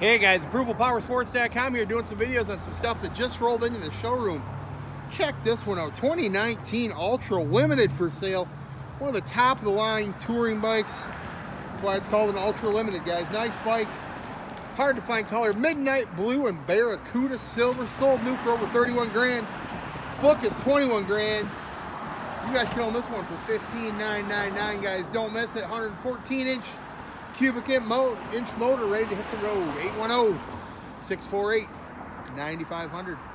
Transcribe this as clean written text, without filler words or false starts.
Hey guys, approvalpowersports.com here doing some videos on some stuff that just rolled into the showroom. Check this one out, 2019 Ultra Limited for sale. One of the top of the line touring bikes. That's why it's called an Ultra Limited, guys. Nice bike, hard to find color. Midnight Blue and Barracuda Silver, sold new for over 31 grand. Book is 21 grand. You guys can own this one for $15,999, guys. Don't miss it, 114-inch. Cubic inch motor ready to hit the road. 810-648-9500.